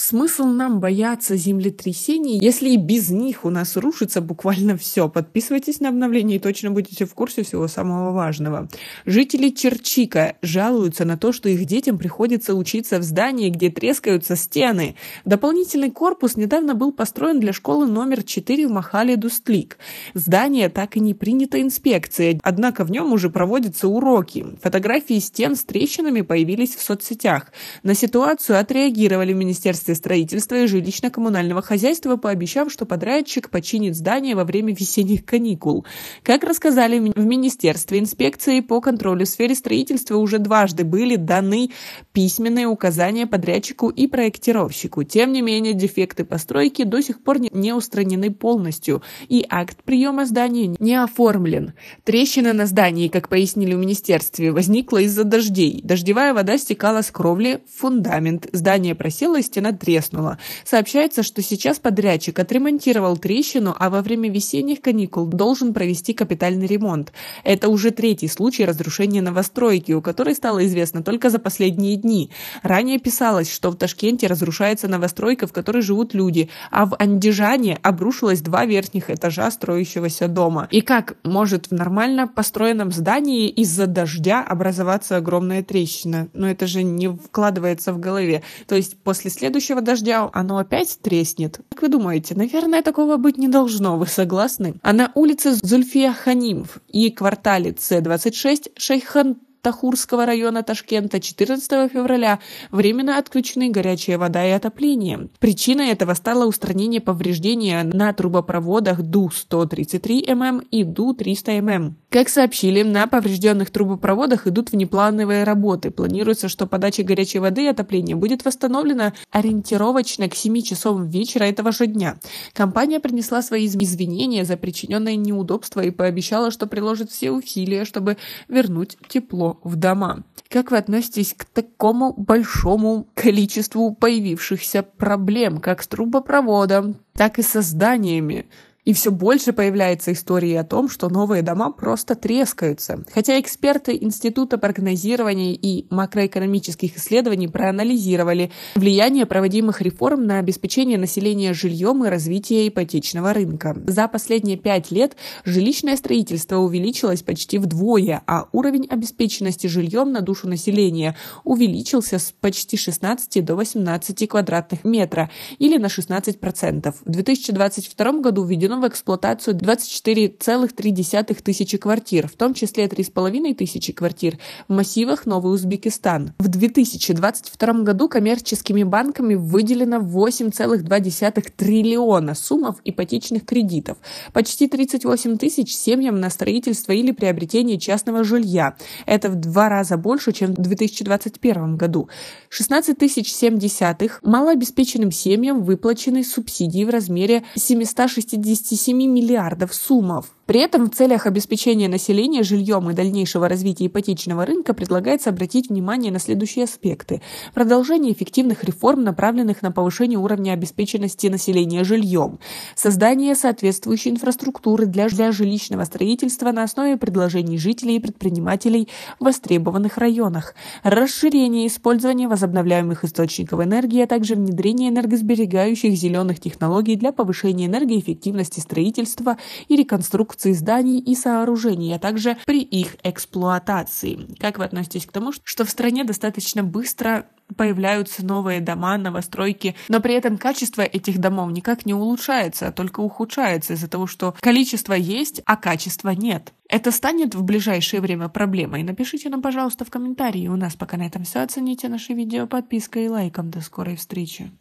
Смысл нам бояться землетрясений, если и без них у нас рушится буквально все? Подписывайтесь на обновления и точно будете в курсе всего самого важного. Жители Черчика жалуются на то, что их детям приходится учиться в здании, где трескаются стены. Дополнительный корпус недавно был построен для школы номер 4 в Махале-Дустлик. Здание так и не принято инспекцией, однако в нем уже проводятся уроки. Фотографии стен с трещинами появились в соцсетях. На ситуацию отреагировали Министерство строительства и жилищно-коммунального хозяйства, пообещав, что подрядчик починит здание во время весенних каникул. Как рассказали в Министерстве, инспекции по контролю в сфере строительства уже дважды были даны письменные указания подрядчику и проектировщику. Тем не менее, дефекты постройки до сих пор не устранены полностью, и акт приема здания не оформлен. Трещина на здании, как пояснили в Министерстве, возникла из-за дождей. Дождевая вода стекала с кровли в фундамент. Здание просело, и стена треснула. Сообщается, что сейчас подрядчик отремонтировал трещину, а во время весенних каникул должен провести капитальный ремонт. Это уже третий случай разрушения новостройки, о которой стало известно только за последние дни. Ранее писалось, что в Ташкенте разрушается новостройка, в которой живут люди, а в Андижане обрушилось 2 верхних этажа строящегося дома. И как может в нормально построенном здании из-за дождя образоваться огромная трещина? Но это же не вкладывается в голове. То есть после следующего дождя оно опять треснет. Как вы думаете, наверное, такого быть не должно, вы согласны? А на улице Зульфия Ханимф и квартале С26 Шейхан Тахурского района Ташкента 14 февраля временно отключены горячая вода и отопление. Причиной этого стало устранение повреждения на трубопроводах ДУ-133 мм и ДУ-300 мм. Как сообщили, на поврежденных трубопроводах идут внеплановые работы. Планируется, что подача горячей воды и отопления будет восстановлена ориентировочно к 7 часам вечера этого же дня. Компания принесла свои извинения за причиненное неудобство и пообещала, что приложит все усилия, чтобы вернуть тепло в дома. Как вы относитесь к такому большому количеству появившихся проблем, как с трубопроводом, так и со зданиями? И все больше появляется истории о том, что новые дома просто трескаются. Хотя эксперты Института прогнозирования и макроэкономических исследований проанализировали влияние проводимых реформ на обеспечение населения жильем и развитие ипотечного рынка. За последние 5 лет жилищное строительство увеличилось почти вдвое, а уровень обеспеченности жильем на душу населения увеличился с почти 16 до 18 квадратных метра или на 16%. В 2022 году введено в эксплуатацию 24,3 тысячи квартир, в том числе 3,5 тысячи квартир в массивах Новый Узбекистан. В 2022 году коммерческими банками выделено 8,2 триллиона сумм ипотечных кредитов, почти 38 тысяч семьям на строительство или приобретение частного жилья. Это в 2 раза больше, чем в 2021 году. 16,7 малообеспеченным семьям выплачены субсидии в размере 767 миллиардов суммов. При этом в целях обеспечения населения жильем и дальнейшего развития ипотечного рынка предлагается обратить внимание на следующие аспекты. Продолжение эффективных реформ, направленных на повышение уровня обеспеченности населения жильем. Создание соответствующей инфраструктуры для жилищного строительства на основе предложений жителей и предпринимателей в востребованных районах. Расширение использования возобновляемых источников энергии, а также внедрение энергосберегающих зеленых технологий для повышения энергоэффективности строительства и реконструкции зданий и сооружений, а также при их эксплуатации. Как вы относитесь к тому, что в стране достаточно быстро появляются новые дома, новостройки, но при этом качество этих домов никак не улучшается, а только ухудшается из-за того, что количество есть, а качества нет? Это станет в ближайшее время проблемой? Напишите нам, пожалуйста, в комментарии. У нас пока на этом все. Оцените наши видео подпиской и лайком. До скорой встречи!